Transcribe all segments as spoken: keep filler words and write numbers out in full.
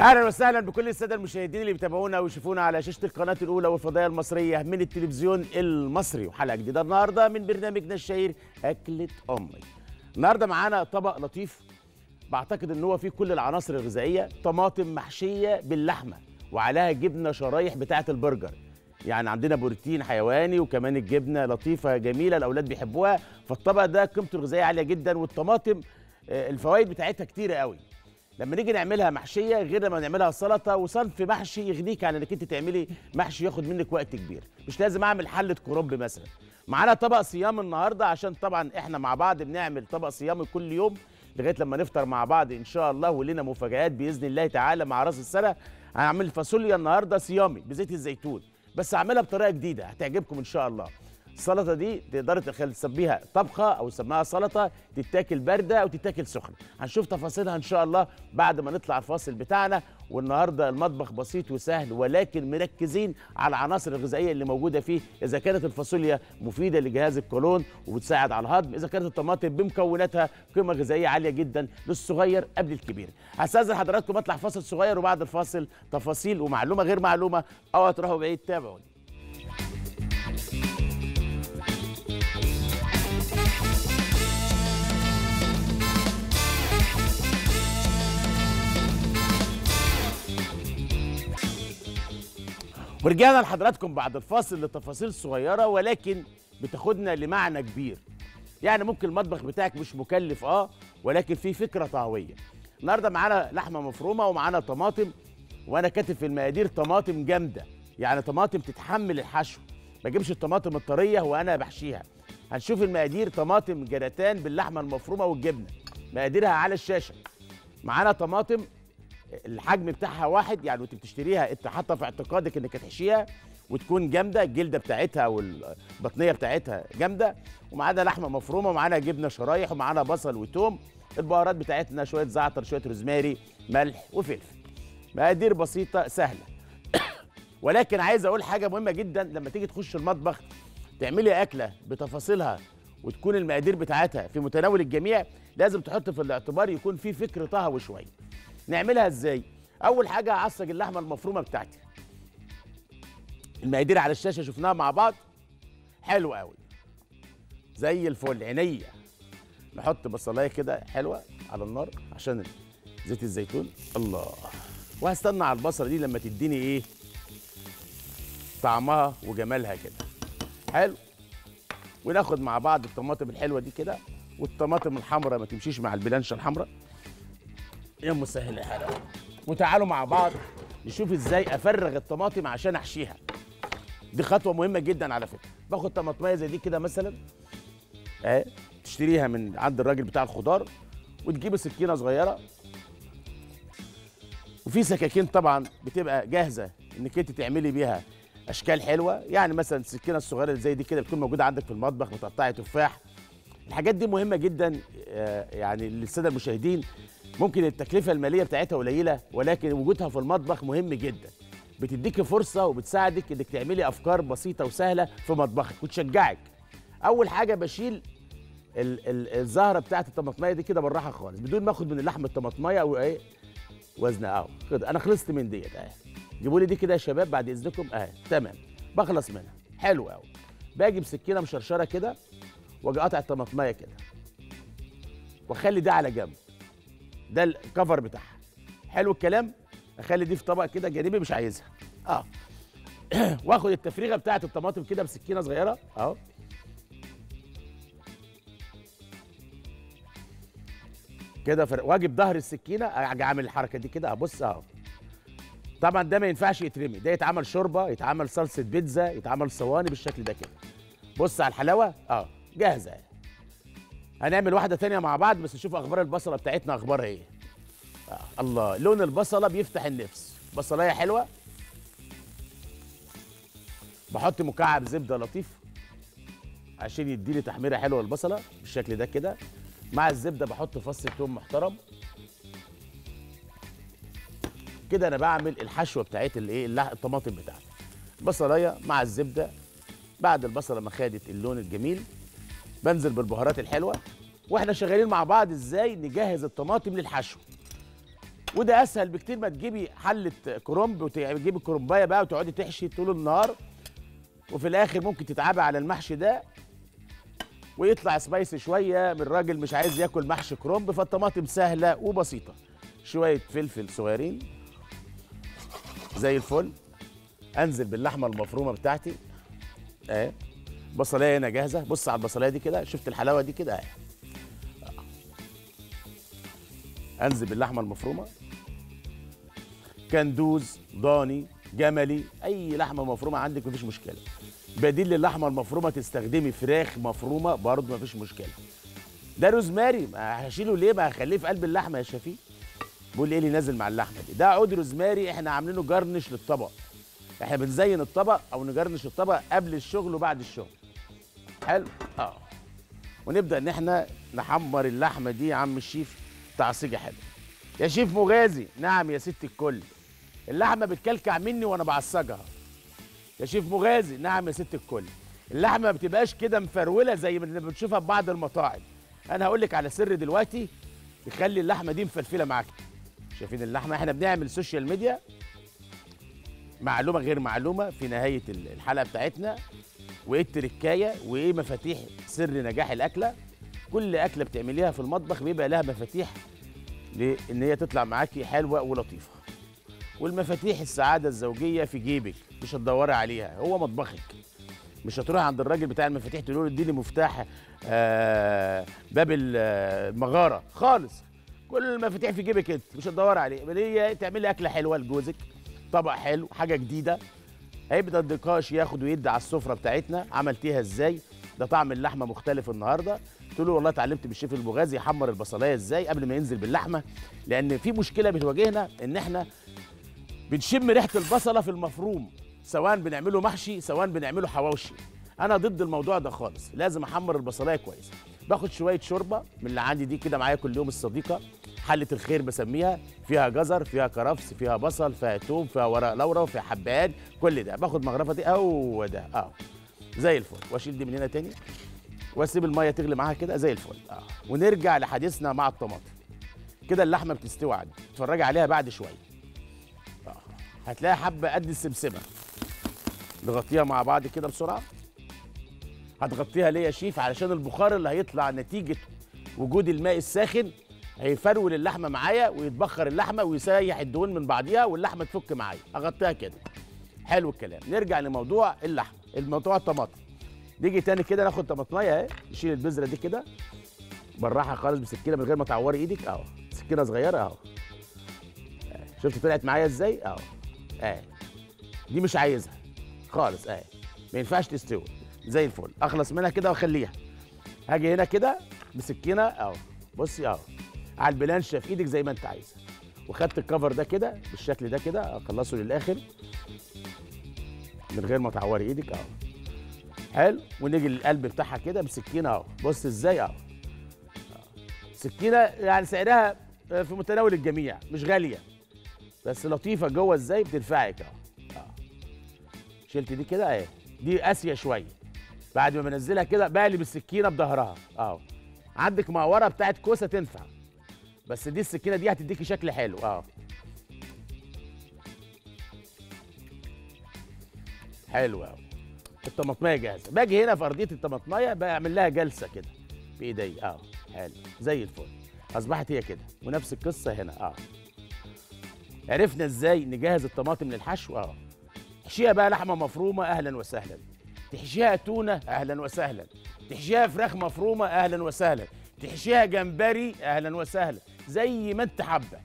اهلا وسهلا بكل الساده المشاهدين اللي بيتابعونا ويشوفونا على شاشه القناه الاولى والفضائيه المصريه من التلفزيون المصري، وحلقه جديده النهارده من برنامجنا الشهير اكله امي. النهارده معانا طبق لطيف بعتقد ان هو فيه كل العناصر الغذائيه، طماطم محشيه باللحمه وعليها جبنه شرايح بتاعه البرجر. يعني عندنا بروتين حيواني وكمان الجبنه لطيفه جميله الاولاد بيحبوها، فالطبق ده قيمته الغذائيه عاليه جدا والطماطم الفوائد بتاعتها كتيره قوي. لما نيجي نعملها محشيه غير لما نعملها سلطه وصنف محشي يغنيك عن انك انت تعملي محشي ياخد منك وقت كبير، مش لازم اعمل حله كرنب مثلا. معانا طبق صيام النهارده عشان طبعا احنا مع بعض بنعمل طبق صيامي كل يوم لغايه لما نفطر مع بعض ان شاء الله، ولنا مفاجآت باذن الله تعالى مع راس السنه. هنعمل فاصوليا النهارده صيامي بزيت الزيتون، بس هعملها بطريقه جديده هتعجبكم ان شاء الله. السلطه دي تقدر تسميها طبخه او تسميها سلطه، تتاكل بارده او تتاكل سخنه، هنشوف تفاصيلها ان شاء الله بعد ما نطلع الفاصل بتاعنا. والنهارده المطبخ بسيط وسهل ولكن مركزين على العناصر الغذائيه اللي موجوده فيه. اذا كانت الفاصوليا مفيده لجهاز القولون وبتساعد على الهضم، اذا كانت الطماطم بمكوناتها قيمه غذائيه عاليه جدا للصغير قبل الكبير. هستاذن حضراتكم اطلع فاصل صغير وبعد الفاصل تفاصيل ومعلومه غير معلومه، اوعى تروحوا بعيد تابعوني. ورجعنا لحضراتكم بعد الفاصل لتفاصيل صغيره ولكن بتاخدنا لمعنى كبير. يعني ممكن المطبخ بتاعك مش مكلف اه ولكن فيه فكره طهويه. النهارده معانا لحمه مفرومه ومعانا طماطم، وانا كاتب في المقادير طماطم جامده، يعني طماطم تتحمل الحشو، ما اجيبش الطماطم الطريه وانا بحشيها. هنشوف المقادير. طماطم كراتان باللحمه المفرومه والجبنه، مقاديرها على الشاشه. معانا طماطم الحجم بتاعها واحد، يعني وانت بتشتريها انت حاطه في اعتقادك انك هتحشيها وتكون جامده، الجلده بتاعتها والبطنيه بتاعتها جامده. ومعانا لحمه مفرومه ومعانا جبنه شرايح ومعانا بصل وتوم. البهارات بتاعتنا شويه زعتر، شويه روزماري، ملح وفلفل. مقادير بسيطه سهله. ولكن عايز اقول حاجه مهمه جدا، لما تيجي تخش المطبخ تعملي اكله بتفاصيلها وتكون المقادير بتاعتها في متناول الجميع، لازم تحط في الاعتبار يكون في فكر طهوي شويه. نعملها ازاي؟ اول حاجه هعصج اللحمه المفرومه بتاعتي. المقادير على الشاشه شفناها مع بعض، حلو قوي زي الفل. عينيا نحط بصلايه كده حلوه على النار عشان زيت الزيتون. الله. وهستنى على البصله دي لما تديني ايه طعمها وجمالها كده حلو. وناخد مع بعض الطماطم الحلوه دي كده، والطماطم الحمراء ما تمشيش مع البلانشه الحمراء، يا مسهل الحلقه. وتعالوا مع بعض نشوف ازاي افرغ الطماطم عشان احشيها. دي خطوه مهمه جدا على فكره. باخد طماطميه زي دي كده مثلا اهي، تشتريها من عند الراجل بتاع الخضار، وتجيب سكينه صغيره، وفي سكاكين طبعا بتبقى جاهزه انك انت تعملي بيها اشكال حلوه. يعني مثلا السكينه الصغيره اللي زي دي كده بتكون موجوده عندك في المطبخ، بتقطعي تفاح. الحاجات دي مهمه جدا يعني للساده المشاهدين. ممكن التكلفه الماليه بتاعتها قليله ولكن وجودها في المطبخ مهم جدا. بتديكي فرصه وبتساعدك انك تعملي افكار بسيطه وسهله في مطبخك وتشجعك. اول حاجه بشيل الزهره بتاعت الطماطميه دي كده بالراحه خالص بدون ما اخد من اللحم الطماطميه او ايه وزن اهو كده. انا خلصت من ديت اهي، جيبوا لي دي كده يا شباب بعد اذنكم اهي. تمام، بخلص منها حلو قوي. باجي بسكينه مشرشره كده واجي قاطع الطماطميه كده، واخلي ده على جنب، ده الكفر بتاعها. حلو الكلام. اخلي دي في طبق كده جانبي مش عايزها اه واخد التفريغه بتاعت الطماطم كده بسكينه صغيره اهو، كده فرق. واجي بظهر السكينه اجي عامل الحركه دي كده ابص اهو. طبعا ده ما ينفعش يترمي، ده يتعمل شوربه، يتعمل صلصه بيتزا، يتعمل صواني بالشكل ده كده. بص على الحلاوه اه جاهزه. هنعمل واحده ثانيه مع بعض بس نشوف اخبار البصله بتاعتنا اخبارها ايه. آه. الله، لون البصله بيفتح النفس. بصلايه حلوه. بحط مكعب زبده لطيف عشان يديلي تحميره حلوه البصله بالشكل ده كده. مع الزبده بحط فص ثوم محترم. كده انا بعمل الحشوه بتاعت الايه الطماطم بتاعتي. بصلايه مع الزبده. بعد البصله ما خدت اللون الجميل بنزل بالبهارات الحلوه، واحنا شغالين مع بعض ازاي نجهز الطماطم للحشو. وده اسهل بكتير ما تجيبي حله كرنب وتجيبي الكرنبايه بقى وتقعدي تحشي طول النهار، وفي الاخر ممكن تتعبي على المحشي ده ويطلع سبايسي شويه من الراجل مش عايز ياكل محشي كرنب. فالطماطم سهله وبسيطه، شويه فلفل صغيرين زي الفل، انزل باللحمه المفرومه بتاعتي اهي، بصلايه هنا جاهزه، بص على البصلايه دي كده، شفت الحلاوه دي كده اهي. انزل باللحمه المفرومه، كندوز، ضاني، جملي، اي لحمه مفرومه عندك مفيش مشكله. بديل للحمه المفرومه تستخدمي فراخ مفرومه برضه مفيش مشكله. ده روزماري، ما هشيله ليه؟ ما هخليه في قلب اللحمه يا شفيق. بقول ايه اللي نازل مع اللحمه دي؟ ده عود روزماري احنا عاملينه جرنش للطبق. احنا بنزين الطبق او نجرنش الطبق قبل الشغل وبعد الشغل. حلو؟ اه. ونبدا ان احنا نحمر اللحمه دي يا عم الشيف تعصيجه حلو. يا شيف مغازي، نعم يا ست الكل. اللحمه بتكلكع مني وانا بعصجها. يا شيف مغازي، نعم يا ست الكل. اللحمه ما بتبقاش كده مفروله زي ما بتشوفها في بعض المطاعم. انا هقول لك على سر دلوقتي يخلي اللحمه دي مفلفله معاكي. شايفين اللحمه؟ احنا بنعمل سوشيال ميديا، معلومه غير معلومه في نهايه الحلقه بتاعتنا، وايه التركايه وايه مفاتيح سر نجاح الاكله. كل اكله بتعمليها في المطبخ بيبقى لها مفاتيح لان هي تطلع معاكي حلوه ولطيفه. والمفاتيح السعاده الزوجيه في جيبك، مش هتدوري عليها، هو مطبخك. مش هتروح عند الراجل بتاع المفاتيح تقول له اديني مفتاح آه باب المغاره خالص. كل المفاتيح في جيبك انت، مش هتدوري عليه. بل هي تعملي اكله حلوه لجوزك، طبق حلو، حاجه جديده، هيبدا النقاش ياخد ويدي على السفره بتاعتنا. عملتيها ازاي؟ ده طعم اللحمه مختلف النهارده. قلت له والله اتعلمت من الشيف المغازي يحمر البصلايه ازاي قبل ما ينزل باللحمه، لان في مشكله بتواجهنا ان احنا بنشم ريحه البصله في المفروم، سواء بنعمله محشي سواء بنعمله حواوشي. انا ضد الموضوع ده خالص، لازم احمر البصلايه كويس. باخد شويه شوربه من اللي عندي دي كده معايا كل يوم، الصديقه حله الخير بسميها، فيها جزر، فيها كرفس، فيها بصل، فيها توم، فيها ورق لورا، وفيها حبهان، كل ده. باخد مغرفه دي او ده اه زي الفل، واشيل دي من هنا تاني واسيب الميه تغلي معاها كده زي الفل. اه ونرجع لحديثنا مع الطماطم. كده اللحمه بتستوي عندي، اتفرجي عليها بعد شويه. اه هتلاقي حبه قد السمسمه. نغطيها مع بعض كده بسرعه. هتغطيها ليه يا شيف؟ علشان البخار اللي هيطلع نتيجه وجود الماء الساخن هيفرول اللحمه معايا ويتبخر اللحمه ويسيح الدهون من بعضيها واللحمه تفك معايا. اغطيها كده. حلو الكلام. نرجع لموضوع اللحمه، الموضوع الطماطم. نيجي تاني كده ناخد طماطمايه اهي، نشيل البذره دي كده براحه خالص بسكينه من غير ما تعوري ايدك اهو، سكينه صغيره اهو. شفت طلعت معايا ازاي؟ اهو اهي. دي مش عايزها خالص اهي، ما ينفعش تستوي زي الفل. اخلص منها كده واخليها. هاجي هنا كده بسكينه اهو، بصي اهو على البلانشه في ايدك زي ما انت عايزه. وخدت الكفر ده كده بالشكل ده كده، اخلصه للاخر من غير ما تعوري ايدك اهو. حلو. ونيجي للقلب بتاعها كده بسكينه اهو، بص ازاي اهو. سكينه يعني سعرها في متناول الجميع، مش غاليه بس لطيفه جوه ازاي بتنفعك اهو. شلت دي كده اهي، دي قاسيه شويه. بعد ما بنزلها كده بقلب السكينه بظهرها اهو. عندك مقوره بتاعت كوسه تنفع، بس دي السكينه دي هتديكي شكل حلو اهو. حلو اهو. الطماطمايه جاهزه. باجي هنا في ارضيه الطماطمايه بعمل لها جلسه كده بايدي اه. حلو زي الفل. اصبحت هي كده، ونفس القصه هنا اه. عرفنا ازاي نجهز الطماطم للحشو اه. تحشيها بقى لحمه مفرومه اهلا وسهلا، تحشيها تونه اهلا وسهلا، تحشيها فراخ مفرومه اهلا وسهلا، تحشيها جمبري اهلا وسهلا، زي ما انت حابه.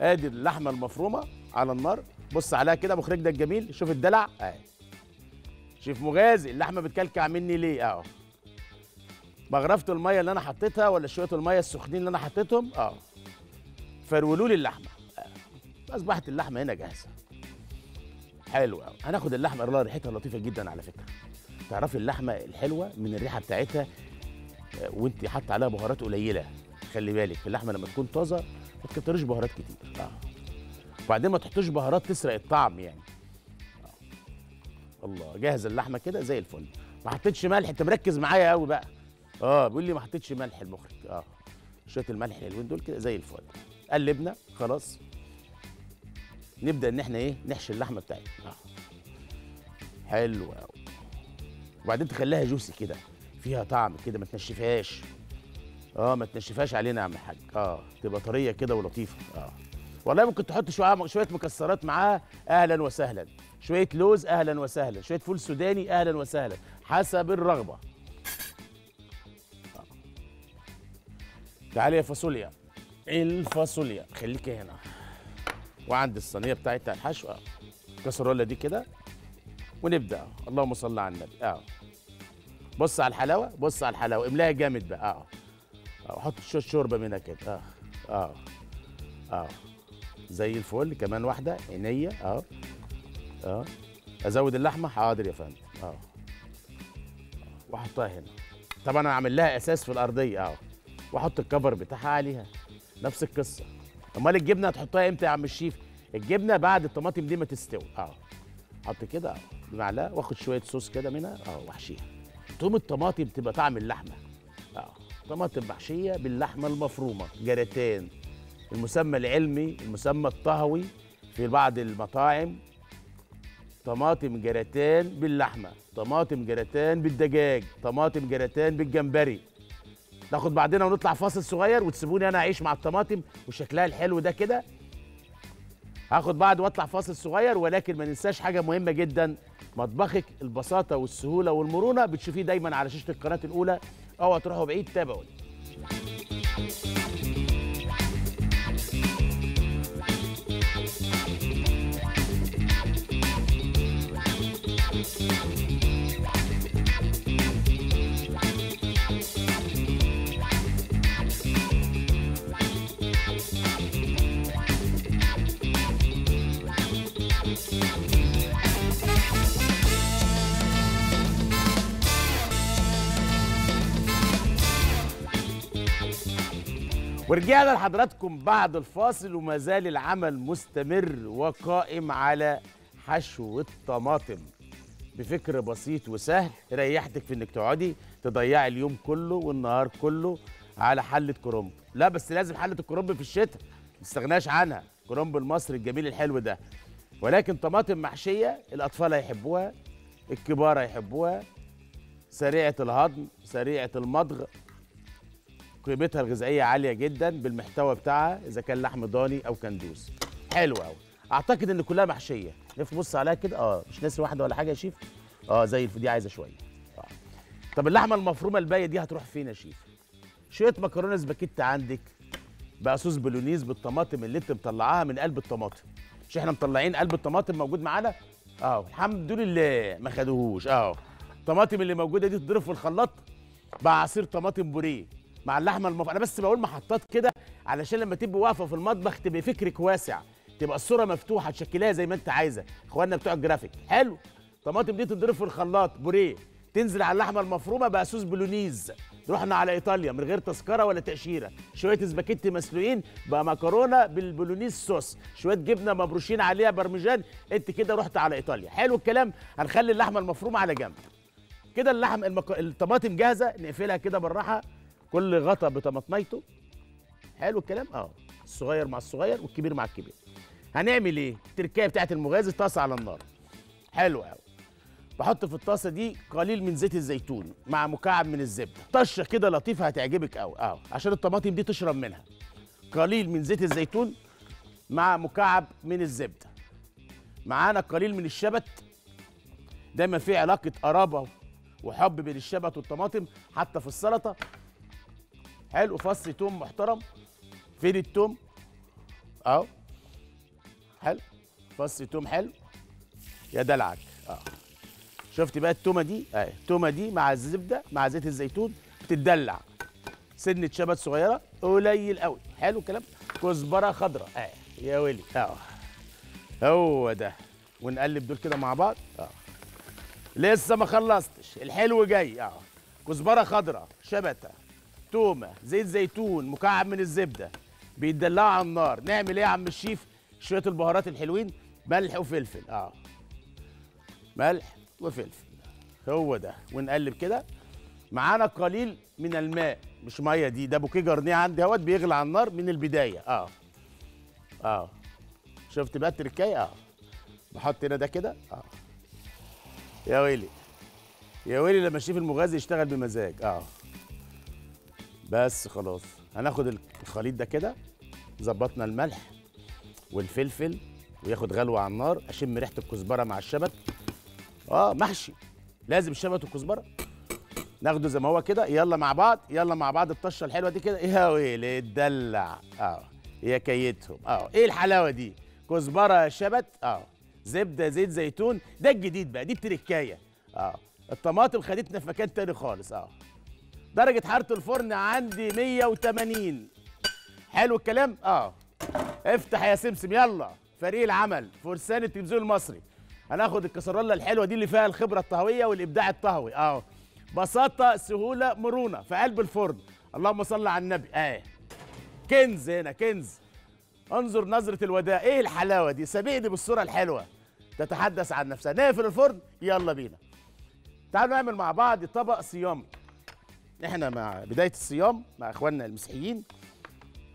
ادي اللحمه المفرومه على النار، بص عليها كده مخرج ده الجميل، شوف الدلع اهي. شيف مغازي اللحمه بتكلكع مني ليه اهو؟ مغرفه الميه اللي انا حطيتها ولا شويه الميه السخنين اللي انا حطيتهم اه فرولوا لي اللحمه. اصبحت اللحمه هنا جاهزه. حلو قوي. هناخد اللحمه اللي ريحتها لطيفه جدا على فكره. تعرفي اللحمه الحلوه من الريحه بتاعتها وانت حاطه عليها بهارات قليله. خلي بالك اللحمه لما تكون طازه ما تكتريش بهارات كتير اه. وبعدين ما تحطيش بهارات تسرق الطعم يعني. الله. جاهز اللحمه كده زي الفل. ما حطيتش ملح، انت مركز معايا قوي بقى. اه بيقول لي ما حطيتش ملح المخرج اه. شويه الملح الحلوين دول كده زي الفل. قلبنا خلاص. نبدا ان احنا ايه نحشي اللحمه بتاعتنا. حلو قوي. وبعدين تخليها جوسي كده، فيها طعم كده، ما تنشفهاش. اه ما تنشفهاش علينا يا عم الحاج. اه تبقى طريه كده ولطيفه. اه والله ممكن تحط شويه شويه مكسرات معاها، اهلا وسهلا. شويه لوز اهلا وسهلا، شويه فول سوداني اهلا وسهلا، حسب الرغبه. آه. تعالي يا فاصوليا، الفاصوليا خليك هنا. وعند الصينيه بتاعتها الحشو، اه الكسرولة دي كده، ونبدا. اللهم صل على النبي. اه بص على الحلاوه، بص على الحلاوه، املاها جامد بقى. اه اه حط شويه شوربه منها كده. اه اه اه زي الفل. كمان واحده عينيه. اه اه ازود اللحمه. حاضر يا فندم. اه واحطها هنا. طبعا انا عامل لها اساس في الارضيه. اه واحط الكفر بتاعها عليها، نفس القصه. امال الجبنه هتحطها امتى يا عم الشيف؟ الجبنه بعد الطماطم دي ما تستوي. اه حط كده بمعلقه، واخد شويه صوص كده منها. اه واحشيها توم الطماطم، تبقى طعم اللحمه. اه طماطم محشيه باللحمه المفرومه، كراتان، المسمى العلمي، المسمى الطهوي في بعض المطاعم. طماطم كراتان باللحمه، طماطم كراتان بالدجاج، طماطم كراتان بالجمبري. ناخد بعضنا ونطلع فاصل صغير، وتسيبوني انا اعيش مع الطماطم وشكلها الحلو ده كده. هاخد بعض واطلع فاصل صغير، ولكن ما ننساش حاجه مهمه جدا. مطبخك، البساطه والسهوله والمرونه، بتشوفيه دايما على شاشه القناه الاولى. اوعى تروحوا بعيد، تابعوني. ورجعنا لحضراتكم بعد الفاصل، وما زال العمل مستمر وقائم على حشو الطماطم بفكر بسيط وسهل يريحتك في انك تقعدي تضيعي اليوم كله والنهار كله على حله كرنب. لا بس لازم حله الكرنب في الشتاء، ما تستغناش عنها، الكرنب المصري الجميل الحلو ده. ولكن طماطم محشيه الاطفال هيحبوها، الكبار هيحبوها، سريعه الهضم، سريعه المضغ، قيمتها الغذائيه عاليه جدا بالمحتوى بتاعها، اذا كان لحم ضاني او كندوز. حلو قوي. اعتقد ان كلها محشيه. لف بص عليها كده. اه مش ناسي واحده ولا حاجه يا شيف؟ اه زي الفدي عايزه شويه. آه. طب اللحمه المفرومه الباقيه دي هتروح فين يا شيف؟ شويه مكرونه سباكيتي عندك بقى، صوص بولونيز بالطماطم اللي انت مطلعاها من قلب الطماطم. مش احنا مطلعين قلب الطماطم موجود معانا؟ اه الحمد لله ما خدوهوش. اه الطماطم اللي موجوده دي تضرب في الخلاط بقى عصير طماطم بوريه مع اللحمه المفرومه. انا بس بقول محطات كده علشان لما تبقى واقفه في المطبخ تبقى فكرك واسع، تبقى الصوره مفتوحه، تشكلها زي ما انت عايزه. اخواننا بتوع الجرافيك، حلو. الطماطم دي تتضرب في الخلاط بوريه، تنزل على اللحمه المفرومه بقى صوص بولونيز. رحنا على ايطاليا من غير تذكره ولا تاشيره، شويه سباكيتي مسلوقين بقى، مكرونه بالبولونيز صوص، شويه جبنه مبروشين عليها برمجان. انت كده رحت على ايطاليا. حلو الكلام. هنخلي اللحمه المفرومه على جنب كده، اللحم المك... الطماطم جاهزه، نقفلها كده بالراحه، كل غطا بطماطميته. حلو الكلام. اه الصغير مع الصغير والكبير مع الكبير. هنعمل ايه؟ التركية بتاعت المغاز، الطاسه على النار. حلو قوي. بحط في الطاسه دي قليل من زيت الزيتون مع مكعب من الزبده، طشه كده لطيفه هتعجبك قوي. اه عشان الطماطم دي تشرب منها. قليل من زيت الزيتون مع مكعب من الزبده. معانا قليل من الشبت، دايما في علاقه قرابه وحب بين الشبت والطماطم حتى في السلطه. حلو. فص توم محترم، فين التوم؟ اهو. حلو. فص توم حلو يا دلعك. اه شفت بقى التومه دي اهي، التومه دي مع الزبده مع زيت الزيتون بتتدلع. سنه شبت صغيره قليل قوي. حلو الكلام. كزبره خضراء اهي يا ولي. اه هو ده. ونقلب دول كده مع بعض. اه لسه ما خلصتش، الحلو جاي. اه كزبره خضراء، شبته، تومه، زيت زيتون، مكعب من الزبده، بيتدلعوا على النار. نعمل ايه يا عم الشيف؟ شويه البهارات الحلوين، ملح وفلفل. اه ملح وفلفل هو ده. ونقلب كده. معانا قليل من الماء، مش ميه دي، ده بوكيه جرنيه عندي اهوت بيغلي على النار من البدايه. اه اه شفت بقى التركايه؟ اه بحط هنا ده كده. اه يا ويلي يا ويلي لما الشيف المغازي يشتغل بمزاج. اه بس خلاص هناخد الخليط ده كده، ظبطنا الملح والفلفل وياخد غلوه على النار، اشم ريحه الكزبره مع الشبت. اه محشي لازم الشبت والكزبره، ناخده زي ما هو كده، يلا مع بعض، يلا مع بعض الطشه الحلوه دي كده. يا ويلي اتدلع. اه يا كيتهم. اه ايه الحلاوه دي؟ كزبره، شبت، اه زبده، زيت زيتون، ده الجديد بقى، دي التركايه. اه الطماطم خدتنا في مكان تاني خالص. اه درجه حراره الفرن عندي مية وتمانين. حلو الكلام. اه افتح يا سمسم، يلا فريق العمل فرسان التلفزيون المصري. هناخد الكسرالة الحلوه دي اللي فيها الخبره الطهويه والابداع الطهوي. اه بساطه، سهوله، مرونه في قلب الفرن. اللهم صل على النبي. اه كنز هنا، كنز. انظر نظره الوداع، ايه الحلاوه دي؟ سابقني بالصوره الحلوه تتحدث عن نفسها. نقفل الفرن، يلا بينا. تعالوا نعمل مع بعض طبق صيامي. احنا مع بدايه الصيام مع اخواننا المسيحيين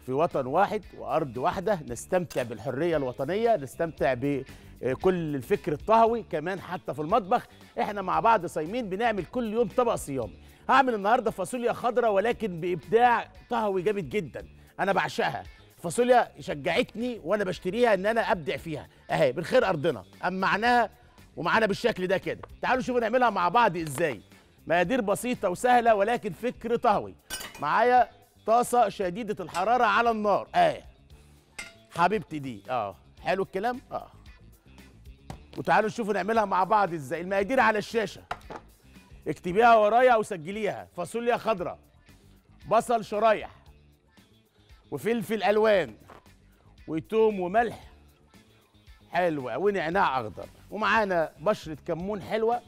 في وطن واحد وارض واحده، نستمتع بالحريه الوطنيه، نستمتع بكل الفكر الطهوي كمان حتى في المطبخ. احنا مع بعض صايمين بنعمل كل يوم طبق صيامي. هعمل النهارده فاصوليا خضراء ولكن بابداع طهوي جامد جدا، انا بعشقها. فاصوليا شجعتني وانا بشتريها ان انا ابدع فيها، اهي من خير ارضنا امعناها ومعانا بالشكل ده كده. تعالوا نشوف نعملها مع بعض ازاي. مقادير بسيطه وسهله ولكن فكر طهوي. معايا طاسه شديده الحراره على النار، اه حبيبتي دي. اه حلو الكلام. اه وتعالوا نشوفوا نعملها مع بعض ازاي. المقادير على الشاشه، اكتبيها ورايا او سجليها. فاصوليا خضراء، بصل شرايح، وفلفل الوان، وتوم وملح، حلوه، ونعناع اخضر، ومعانا بشره كمون حلوه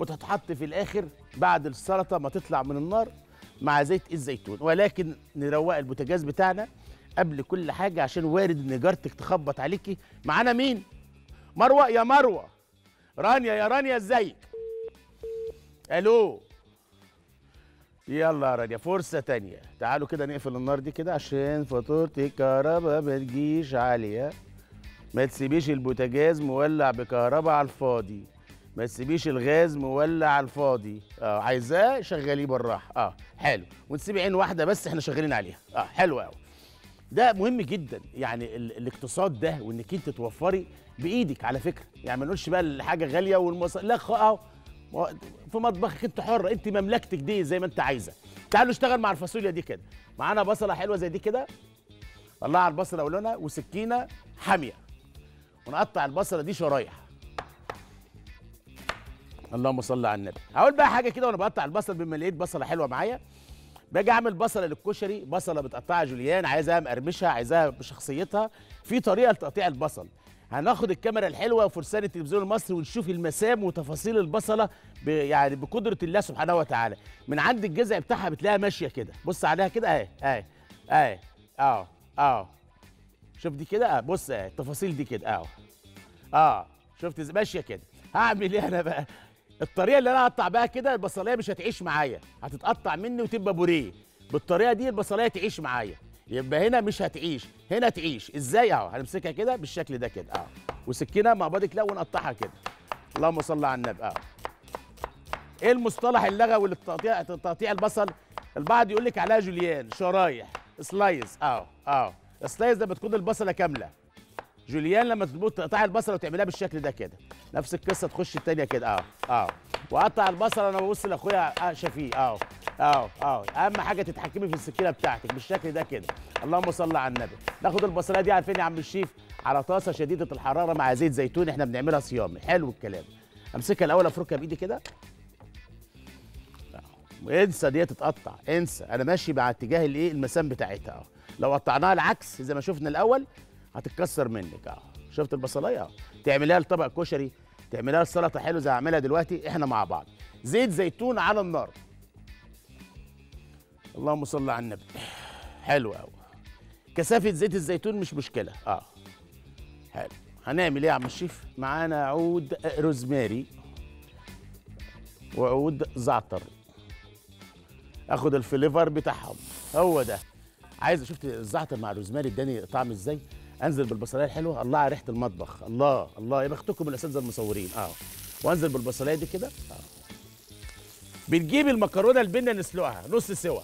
بتتحط في الاخر بعد السلطه ما تطلع من النار مع زيت الزيتون. ولكن نروق البوتاجاز بتاعنا قبل كل حاجه عشان وارد ان جارتك تخبط عليكي. معانا مين؟ مروه. يا مروه، رانيا. يا رانيا ازيك؟ الو. يلا يا رانيا فرصه تانيه. تعالوا كده نقفل النار دي كده عشان فاتوره الكهرباء ما تجيش عاليه. ما تسيبيش البوتاجاز مولع بكهرباء على الفاضي، ما تسيبيش الغاز مولع على الفاضي. اه عايزاه شغليه بالراحه. اه حلو، ونسيبي عين واحده بس احنا شغالين عليها. اه حلو قوي، ده مهم جدا. يعني الاقتصاد ده وانك انت توفري بايدك على فكره، يعني ما نقولش بقى الحاجه غاليه والمصاريف، لا اهو في مطبخك انت حره، انت مملكتك دي زي ما انت عايزه. تعالوا نشتغل مع الفاصوليا دي كده. معانا بصله حلوه زي دي كده، طلع على البصله ولونها، وسكينه حاميه، ونقطع البصله دي شرايح. اللهم صل على النبي. هقول بقى حاجه كده وانا بقطع البصل، بما لقيت بصله حلوه معايا باجي اعمل بصله للكشري، بصله بتقطعها جوليان، عايزها مقرمشه، عايزها بشخصيتها، في طريقه لتقطيع البصل. هناخد الكاميرا الحلوه وفرسان التلفزيون المصري ونشوف المسام وتفاصيل البصله ب... يعني بقدره الله سبحانه وتعالى. من عند الجذع بتاعها بتلاقيها ماشيه كده، بص عليها كده اهي اهي اهي اهو اهو. شوف دي كده، بص اهي التفاصيل دي كده اهو. اه شفت ماشيه كده. هعمل ايه انا بقى؟ الطريقه اللي انا هقطع بقى كده البصليه مش هتعيش معايا، هتتقطع مني وتبقى بوريه. بالطريقه دي البصليه تعيش معايا، يبقى هنا مش هتعيش، هنا تعيش. ازاي؟ اهو هنمسكها كده بالشكل ده كده اهو، وسكينه مع بعضك لا ونقطعها كده. اللهم صل على النبي. اهو ايه المصطلح اللغوي للتقطيع، تقطيع البصل؟ البعض يقول لك عليها جوليان، شرايح، سلايز. اهو اهو سلايز لما تكون البصله كامله، جوليان لما تظبط تقطع البصله وتعملها بالشكل ده كده. نفس القصه تخش الثانيه كده اهو اهو، وقطع البصله. انا ببص لاخويا شفيق اهو اهو اهو. اهم حاجه تتحكمي في السكينه بتاعتك بالشكل ده كده. اللهم صل على النبي. ناخد البصله دي، عارفين يا عم الشيف، على طاسه شديده الحراره مع زيت زيتون، احنا بنعملها صيامي. حلو الكلام. امسكها الاول افركها بايدي كده. انسى دي تتقطع، انسى. انا ماشي مع اتجاه الايه المسام بتاعتها اهو. لو قطعناها العكس زي ما شفنا الاول هتتكسر منك اهو. شفت البصلايه اهو. تعمليها لطبق كشري، تعمليها لسلطه حلوه زي هعملها دلوقتي احنا مع بعض. زيت زيتون على النار. اللهم صل على النبي. حلو قوي. كثافه زيت الزيتون مش مشكله. اه حلو. هنعمل ايه يا عم الشيف؟ معانا عود روزماري وعود زعتر. اخد الفليفر بتاعهم هو ده عايز. شفت الزعتر مع الروزماري اداني طعم ازاي؟ انزل بالبصلايه الحلوه، الله على ريحه المطبخ، الله الله يا بختكم الاساتذه المصورين. اه وانزل بالبصلايه دي كده. اه بنجيب المكرونه البنه نسلقها نص سوا،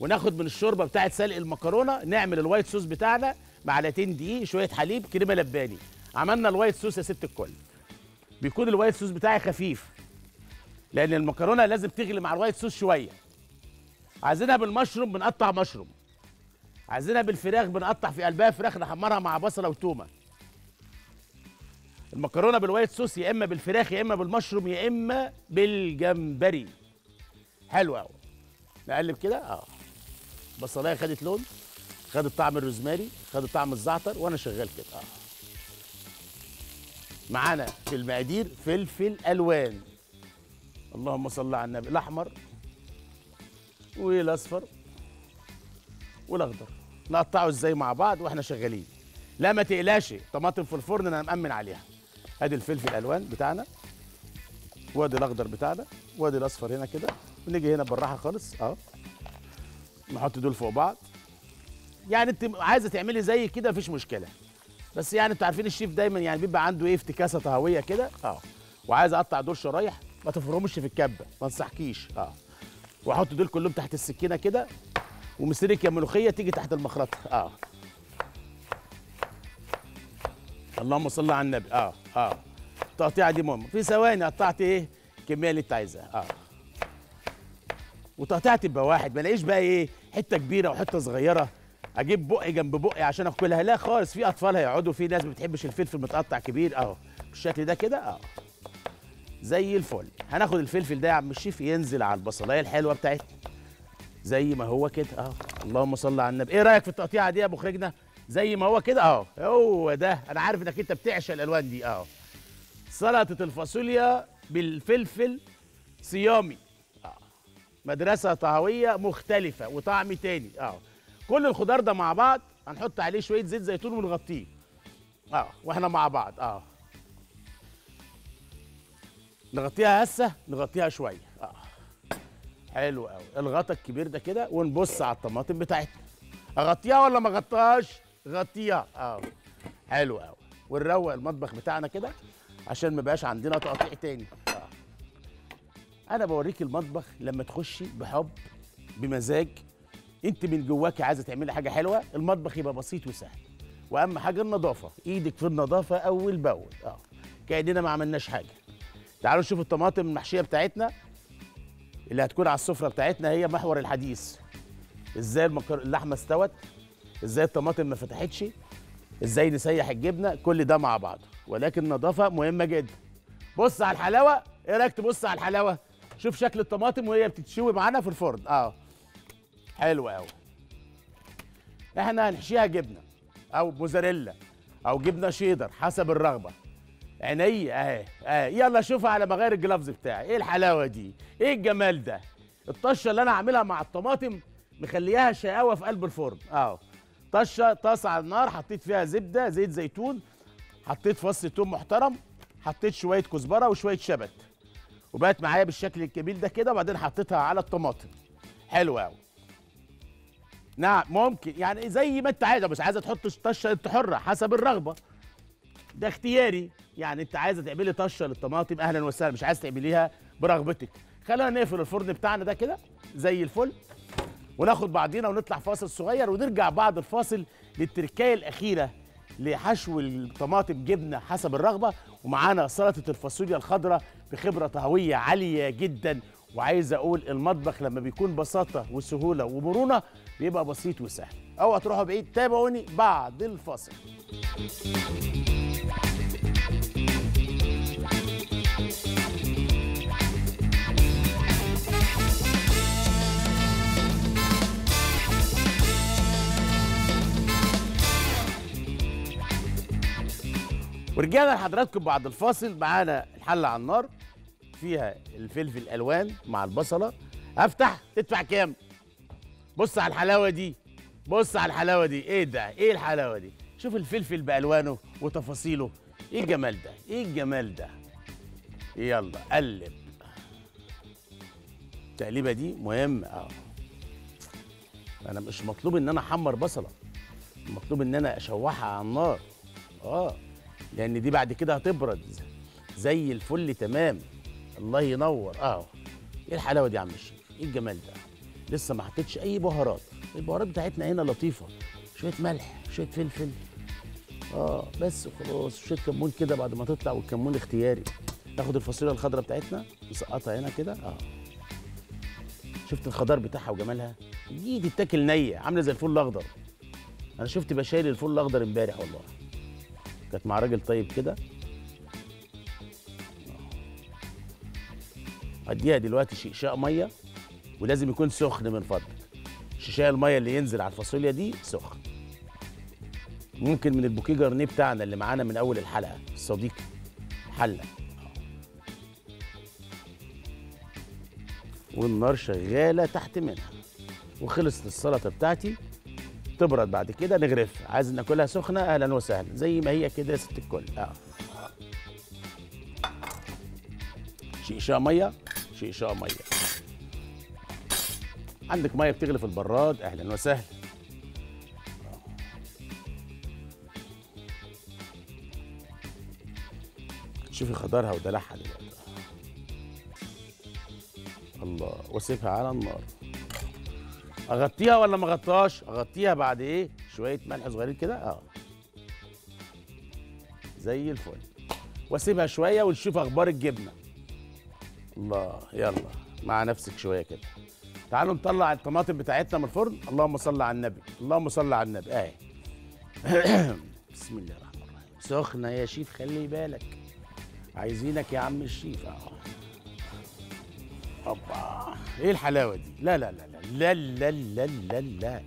وناخد من الشوربه بتاعه سلق المكرونه، نعمل الوايت صوص بتاعنا، معلقتين دقيق، شويه حليب، كريمه لباني. عملنا الوايت صوص يا ست الكل. بيكون الوايت صوص بتاعي خفيف، لان المكرونه لازم تغلي مع الوايت صوص شويه. عايزينها بالمشروم بنقطع مشروم، عايزينها بالفراخ بنقطع في قلبها فراخ نحمرها مع بصله وتومه. المكرونه بالوايت صوص يا اما بالفراخ يا اما بالمشروم يا اما بالجمبري. حلوه قوي. نقلب كده. اه البصلايه خدت لون، خدت طعم الروزماري، خدت طعم الزعتر، وانا شغال كده. اه معانا في المقادير فلفل الوان، اللهم صل على النبي، الاحمر والاصفر والاخضر، نقطعه ازاي مع بعض واحنا شغالين. لا ما تقلقش، طماطم في الفرن انا مأمن عليها. ادي الفلفل الالوان بتاعنا، وادي الاخضر بتاعنا، وادي الاصفر هنا كده، ونيجي هنا بالراحه خالص. اه نحط دول فوق بعض. يعني انت عايزه تعملي زي كده مفيش مشكله، بس يعني انتوا عارفين الشيف دايما يعني بيبقى عنده ايه، افتكاسه طهويه كده. اه وعايز اقطع دول شرايح، ما تفرمش في الكبه، ما انصحكيش. اه واحط دول كلهم تحت السكينه كده، ومسيرك يا ملوخيه تيجي تحت المخرطه. اه اللهم صل على النبي. اه اه التقطيعه دي مهمه، في ثواني قطعت ايه الكميه اللي انت عايزها. اه وتقطيعه تبقى واحد، ما الاقيش بقى ايه حته كبيره وحته صغيره اجيب بقي جنب بقي عشان اكلها، لا خالص، في اطفال هيقعدوا، في ناس ما بتحبش الفلفل متقطع كبير. اهو بالشكل ده كده. اه زي الفل. هناخد الفلفل ده يا عم الشيف ينزل على البصلايه الحلوه بتاعتنا زي ما هو كده. اه اللهم صل على النبي. ايه رايك في التقطيعه دي يا ابو خريجنا؟ زي ما هو كده. اهو هو ده، انا عارف انك انت بتعشق الالوان دي. اهو سلطه الفاصوليا بالفلفل صيامي، اه مدرسه طهويه مختلفه وطعم تاني. اه كل الخضار ده مع بعض هنحط عليه شويه زيت زيتون ونغطيه. اه واحنا مع بعض. اه نغطيها هسه، نغطيها شويه. اه حلو قوي. الغطا الكبير ده كده، ونبص على الطماطم بتاعتنا، اغطيها ولا ما اغطيهاش؟ غطيها. اه حلو قوي. ونروق المطبخ بتاعنا كده عشان ما بقاش عندنا تقطيع تاني. آه. انا بوريك المطبخ لما تخشي بحب بمزاج، انت من جواكي عايزه تعملي حاجه حلوه، المطبخ يبقى بسيط وسهل، واهم حاجه النظافه، ايدك في النظافه اول باول. اه كاننا ما عملناش حاجه. تعالوا نشوف الطماطم المحشيه بتاعتنا اللي هتكون على السفره بتاعتنا، هي محور الحديث، ازاي اللحمه استوت، ازاي الطماطم ما فتحتش، ازاي نسيح الجبنه، كل ده مع بعض، ولكن النظافه مهمه جدا. بص على الحلاوه، ايه رايك تبص على الحلاوه؟ شوف شكل الطماطم وهي بتتشوي معانا في الفرن. اه حلوه قوي. احنا هنحشيها جبنه او موزاريلا او جبنه شيدر حسب الرغبه. عيني اهي اهي، يلا شوفها على ما اغير الجلافز بتاعي. ايه الحلاوه دي؟ ايه الجمال ده؟ الطشه اللي انا عاملها مع الطماطم مخليها شقاوه في قلب الفرن. اه طشه طاسه على النار، حطيت فيها زبده، زيت زيتون، حطيت فص ثوم محترم، حطيت شويه كزبره وشويه شبت، وبقت معايا بالشكل الجميل ده كده، وبعدين حطيتها على الطماطم. حلوه قوي. نعم ممكن يعني زي ما انت عايزه، بس عايزه تحط طشه، انت حره حسب الرغبه، ده اختياري. يعني انت عايزه تعملي طشه للطماطم اهلا وسهلا، مش عايزه تعمليها برغبتك. خلينا نقفل الفرن بتاعنا ده كده زي الفل، وناخد بعضينا ونطلع فاصل صغير، ونرجع بعد الفاصل للتركايه الاخيره لحشو الطماطم جبنه حسب الرغبه، ومعانا سلطه الفاصوليا الخضراء بخبره طهويه عاليه جدا. وعايز اقول المطبخ لما بيكون بساطه وسهوله ومرونه بيبقى بسيط وسهل. اوعى تروحوا بعيد، تابعوني بعد الفاصل. ورجعنا لحضراتكم بعد الفاصل. معانا الحله على النار، فيها الفلفل الالوان مع البصله. افتح تدفع كام؟ بص على الحلاوه دي، بص على الحلاوه دي. ايه ده؟ ايه الحلاوه دي؟ شوف الفلفل بالوانه وتفاصيله، ايه الجمال ده؟ ايه الجمال ده؟ يلا قلب. التقليبه دي مهمه. اه انا مش مطلوب ان انا احمر بصله، المطلوب ان انا اشوحها على النار، اه لان دي بعد كده هتبرد زي الفل. تمام، الله ينور. اه ايه الحلاوه دي يا عم الشيخ، ايه الجمال ده؟ لسه ما حطيتش اي بهارات. البهارات بتاعتنا هنا لطيفه، شويه ملح شويه فلفل اه بس وخلاص، شويه كمون كده بعد ما تطلع، والكمون اختياري. ناخد الفاصوليا الخضراء بتاعتنا نسقطها هنا كده. اه شفت الخضار بتاعها وجمالها، دي دي بتاكل نيه عامله زي الفول الاخضر. انا شفت بشايل الفول الاخضر امبارح والله، كانت مع راجل طيب كده. اديها دلوقتي شقشاق ميه، ولازم يكون سخن من فضلك. شقشاق الميه اللي ينزل على الفاصوليا دي سخن، ممكن من البوكيه جرنيه بتاعنا اللي معانا من اول الحلقه الصديق حله. والنار شغاله تحت منها. وخلصت السلطه بتاعتي، تبرد بعد كده نغرفها. عايز ناكلها سخنه اهلا وسهلا زي ما هي كده يا ست الكل. اه شقشاق ميه شقشاق ميه، عندك ميه بتغلي في البراد اهلا وسهلا. شوفي خضارها ودلعها دلوقتي، الله. واسيبها على النار. اغطيها ولا ما اغطيهاش؟ اغطيها بعد ايه؟ شويه ملح صغيرين كده اه زي الفل. واسيبها شويه ونشوف اخبار الجبنه. الله، يلا مع نفسك شويه كده. تعالوا نطلع الطماطم بتاعتنا من الفرن. اللهم صل على النبي، اللهم صل على النبي. اهي بسم الله الرحمن الرحيم. سخنه يا شيف، خلي بالك، عايزينك يا عم الشيف. اه أوبا، ايه الحلاوه دي؟ لا لا لا لا لا لا لا لا،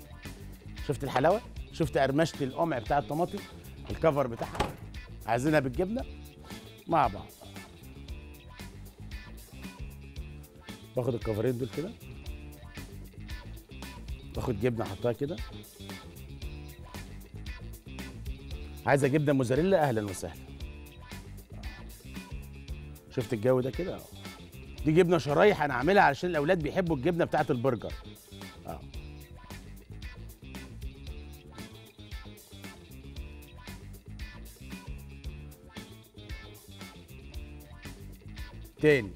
شفت الحلاوه؟ شفت قرمشه القمع بتاع الطماطم، الكفر بتاعها؟ عايزينها بالجبنه مع بعض. باخد الكفرين دول كده، باخد جبنه احطها كده. عايزه جبنه موزاريلا اهلا وسهلا. شفت الجو ده كده؟ دي جبنه شرايح، انا عاملها علشان الاولاد بيحبوا الجبنه بتاعت البرجر. اه تاني،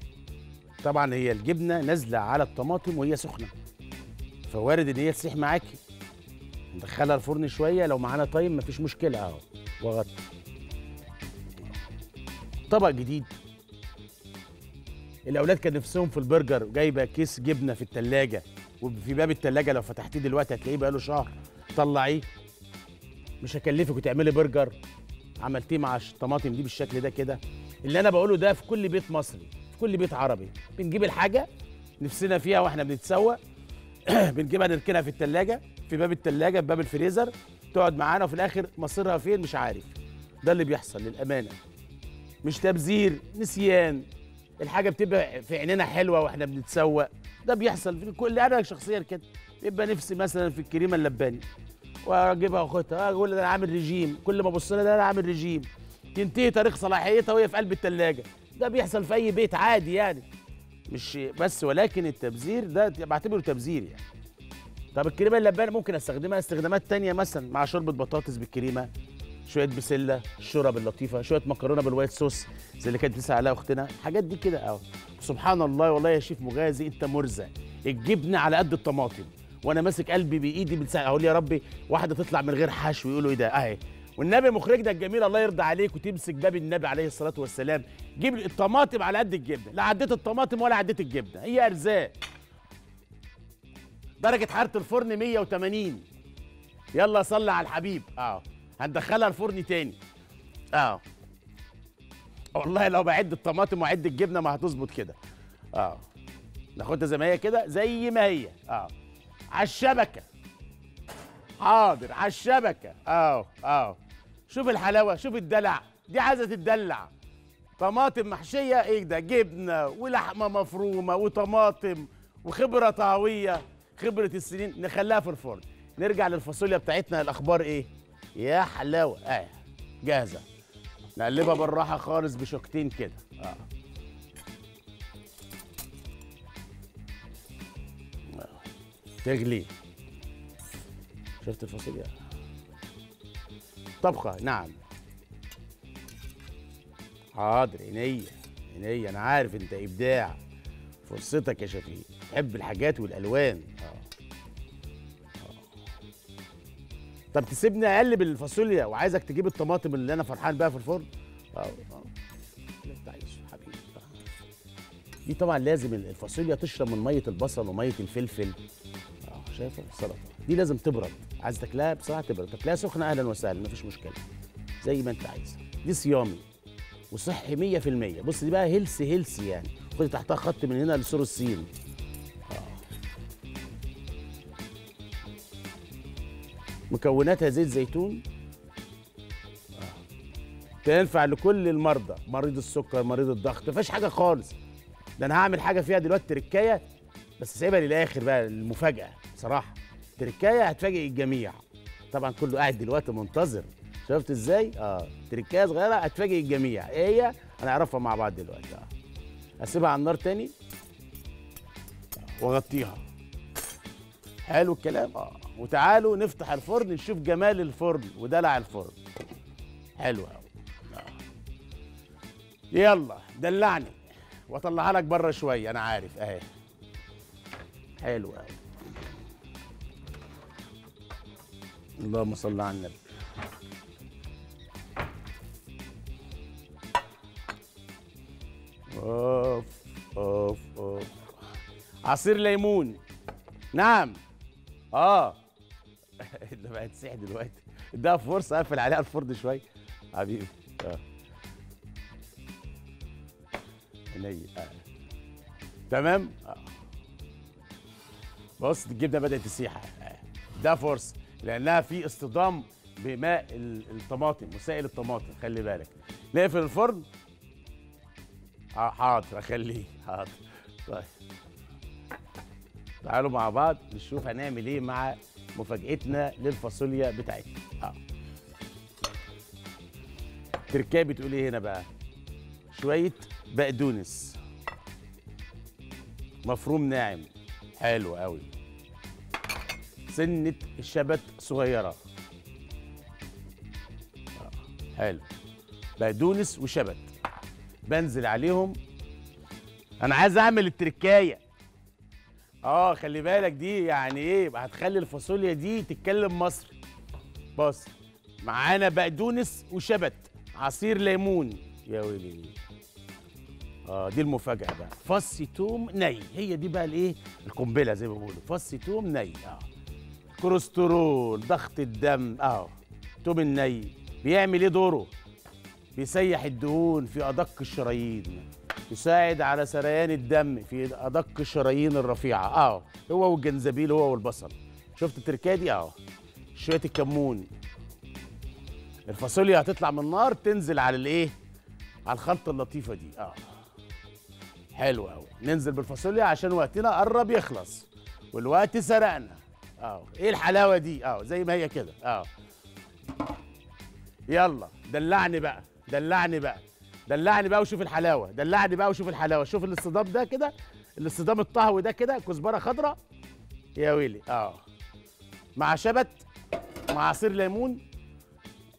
طبعا هي الجبنه نازله على الطماطم وهي سخنه، فوارد ان هي تسيح معاكي. ندخلها الفرن شويه، لو معانا تايم مفيش مشكله. اهو واغطي طبق جديد. الأولاد كان نفسهم في البرجر، جايبة كيس جبنة في التلاجة، وفي باب التلاجة لو فتحتيه دلوقتي هتلاقيه بقاله شهر. طلعيه، مش هكلفك وتعملي برجر. عملتيه مع الطماطم دي بالشكل ده كده. اللي أنا بقوله ده في كل بيت مصري، في كل بيت عربي. بنجيب الحاجة نفسنا فيها وإحنا بنتسوق بنجيبها نركنها في التلاجة، في باب التلاجة، في باب الفريزر، تقعد معانا وفي الآخر مصيرها فين مش عارف. ده اللي بيحصل للأمانة، مش تبذير، نسيان. الحاجه بتبقى في عينينا حلوه واحنا بنتسوق، ده بيحصل في كل. انا شخصيا كده بيبقى نفسي مثلا في الكريمه اللباني، واجيبها واخدها اقول انا عامل ريجيم، كل ما ابص لها انا عامل ريجيم، تنتهي تاريخ صلاحيتها وهي في قلب الثلاجه. ده بيحصل في اي بيت عادي يعني، مش بس. ولكن التبذير ده بعتبره تبذير يعني. طب الكريمه اللباني ممكن استخدمها استخدامات ثانيه، مثلا مع شوربه بطاطس بالكريمه، شويه بسله، الشوربه اللطيفه، شويه مكرونه بالوايت صوص زي اللي كانت بتسال عليها اختنا، الحاجات دي كده اهو. سبحان الله والله يا شيف مغازي انت مرزق. الجبنه على قد الطماطم، وانا ماسك قلبي بايدي بنسال اقول يا ربي واحده تطلع من غير حشو، يقولوا ايه ده اهي. والنبي مخرجنا الجميل الله يرضى عليك وتمسك باب النبي عليه الصلاه والسلام، جيب الطماطم على قد الجبنه، لا عديت الطماطم ولا عديت الجبنه، هي ارزاق. درجه حراره الفرن مية وتمانين. يلا صلي على الحبيب. اه هندخلها الفرن تاني. اه والله لو بعد الطماطم واعد الجبنه ما هتظبط كده. اه ناخدها زي ما هي كده، زي ما هي. اه على الشبكه. حاضر، على الشبكه. اه اه شوف الحلاوه، شوف الدلع، دي عايزه تتدلع. طماطم محشيه، ايه ده؟ جبنه ولحمه مفرومه وطماطم وخبره طهويه، خبره السنين. نخليها في الفرن. نرجع للفاصوليا بتاعتنا، الاخبار ايه؟ يا حلاوه، اه جاهزه. نقلبها بالراحه خالص بشوكتين كده. اه تغلي. شفت الفاصوليا طبخة. نعم حاضر، عينيا عينيا، انا عارف انت ابداع، فرصتك يا شفيق، تحب الحاجات والالوان. اه طب تسيبني اقلب الفاصوليا وعايزك تجيب الطماطم اللي انا فرحان بيها في الفرن. اه اه انت عايش حبيبي. دي طبعا لازم الفاصوليا تشرب من ميه البصل وميه الفلفل. اه شايفه السلطه دي لازم تبرد، عايز تاكلها بصراحه تبرد، تاكلها سخنه اهلا وسهلا مفيش مشكله زي ما انت عايز. دي صيامي وصحي مية في المية. بص دي بقى هيلسي هيلسي يعني، خدي تحتها خط من هنا لسور الصين. مكوناتها زيت زيتون، تنفع لكل المرضى، مريض السكر، مريض الضغط، مفيش حاجه خالص. ده انا هعمل حاجه فيها دلوقتي تركايه بس سايبها للاخر بقى، المفاجاه بصراحه، تركايه هتفاجئ الجميع. طبعا كله قاعد دلوقتي منتظر، شفت ازاي؟ اه تركايه صغيره هتفاجئ الجميع، ايه هي؟ هنعرفها مع بعض دلوقتي. اه اسيبها على النار تاني واغطيها. حلو الكلام. اه وتعالوا نفتح الفرن نشوف جمال الفرن ودلع الفرن. حلو قوي. يلا دلعني واطلعها لك بره شويه، انا عارف اهي. حلو قوي. اللهم صل على النبي. اوف اوف اوف. عصير ليمون. نعم. اه اللي بقى تسيح دلوقتي، اديها فرصه اقفل عليها الفرن شويه حبيبي. اه عينيا. آه. تمام. آه. بص الجبنه بدات تسيح، اديها آه. فرصه لانها في اصطدام بماء الطماطم وسائل الطماطم، خلي بالك. نقفل الفرن. اه حاضر اخليه حاضر. طيب تعالوا مع بعض نشوف هنعمل ايه مع مفاجأتنا للفاصوليا بتاعتنا. اه تركايه بتقول ايه هنا بقى؟ شوية بقدونس مفروم ناعم، حلو قوي. سنة شبت صغيرة. آه. حلو. بقدونس وشبت. بنزل عليهم. أنا عايز أعمل التركايه. اه خلي بالك دي يعني ايه، يبقى هتخلي الفاصوليا دي تتكلم مصري. بص معانا بقدونس وشبت، عصير ليمون، يا ويلي. اه دي المفاجاه بقى، فص توم ني، هي دي بقى الايه القنبله زي ما بيقولوا، فص توم ني. اه كوليسترول، ضغط الدم. اه توم الني بيعمل ايه دوره؟ بيسيح الدهون في ادق الشرايين، يساعد على سريان الدم في ادق الشرايين الرفيعه. اه هو والجنزبيل، هو والبصل. شفت التركايه دي؟ اه شويه الكمون. الفاصوليا هتطلع من النار تنزل على الايه، على الخلطه اللطيفه دي. اه حلو قوي. ننزل بالفاصوليا عشان وقتنا قرب يخلص والوقت سرقنا. اه ايه الحلاوه دي؟ اه زي ما هي كده. اه يلا دلعني بقى، دلعني بقى، دلعني بقى وشوف الحلاوه، دلعني بقى وشوف الحلاوه، شوف الاصطدام ده كده، الاصطدام الطهوي ده كده، كزبره خضراء يا ويلي. اه مع شبت مع عصير ليمون.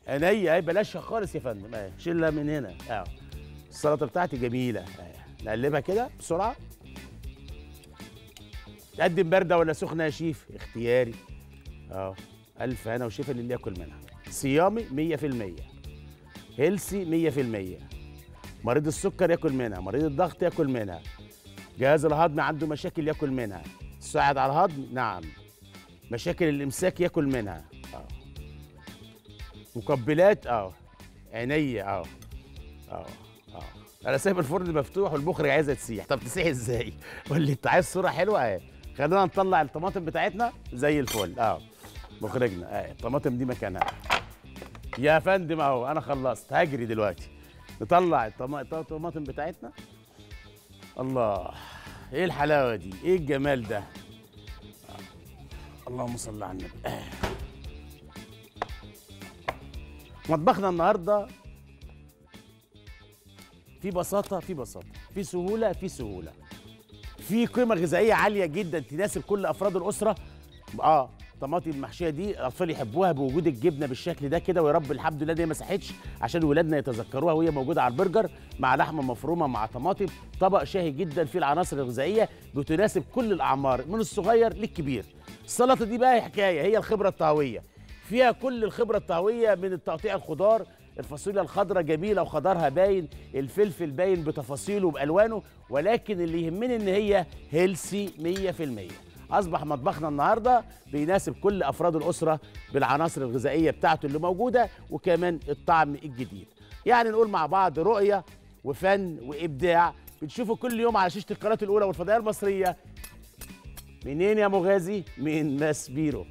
عينيا اهي، بلاشها خالص يا فندم، اهي شيلها من هنا. اه السلطه بتاعتي جميله اهي، نقلبها كده بسرعه. تقدم بارده ولا سخنه يا شيف؟ اختياري. اه الف هنا وشفا للي ياكل منها. صيامي مية في المية، هيلسي مية في المية، مريض السكر ياكل منها، مريض الضغط ياكل منها، جهاز الهضم عنده مشاكل ياكل منها، تساعد على الهضم. نعم. مشاكل الامساك ياكل منها. اه مقبلات. اه عينيا. اه اه اه انا سايب الفرن مفتوح والمخرج عايزها تسيح. طب تسيح ازاي؟ قول لي انت عايز صوره حلوه اهي. خلينا نطلع الطماطم بتاعتنا زي الفل. اه مخرجنا اهي، الطماطم دي مكانها يا فندم اهو. انا خلصت هجري دلوقتي. نطلع الطماطم بتاعتنا. الله ايه الحلاوه دي، ايه الجمال ده. اللهم صل على النبي. مطبخنا النهارده في بساطه في بساطه، في سهوله في سهوله، في قيمه غذائيه عاليه جدا تناسب كل افراد الاسره. اه الطماطم المحشيه دي الاطفال يحبوها بوجود الجبنه بالشكل ده كده، ويا رب الحمد لله دي ما ساحتش عشان ولادنا يتذكروها وهي موجوده على البرجر مع لحمه مفرومه مع طماطم. طبق شهي جدا فيه العناصر الغذائيه بتناسب كل الاعمار من الصغير للكبير. السلطه دي بقى حكايه، هي الخبره الطهويه، فيها كل الخبره الطهويه من التقطيع الخضار، الفاصوليا الخضراء جميله وخضارها باين، الفلفل باين بتفاصيله وبالوانه، ولكن اللي يهمني ان هي هيلسي مية في المية. أصبح مطبخنا النهاردة بيناسب كل أفراد الأسرة بالعناصر الغذائية بتاعته اللي موجودة، وكمان الطعم الجديد. يعني نقول مع بعض رؤية وفن وإبداع بتشوفه كل يوم على شاشة القناة الأولى والفضائية المصرية. منين يا مغازي؟ من ماسبيرو.